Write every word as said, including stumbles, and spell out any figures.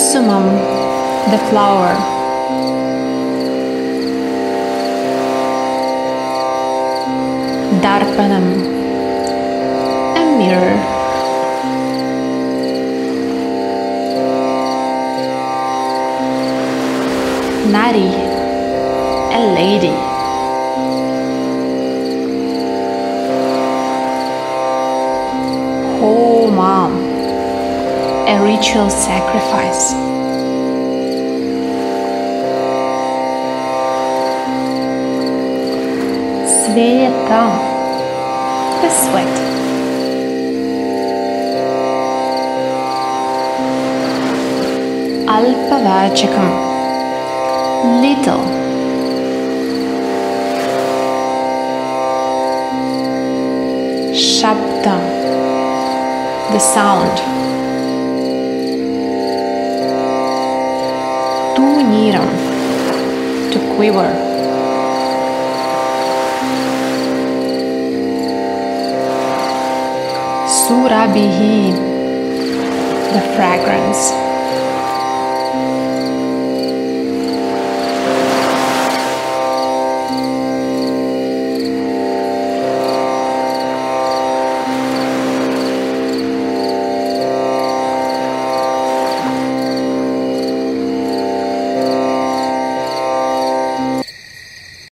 Blossomum, the flower. Darpanum, a mirror. Nari, a lady. Homam, a ritual sacrifice. Svetam, the sweat. Alpavachakam, little. Shabdam, the sound. Tuniram, to quiver. Surabihi, the fragrance.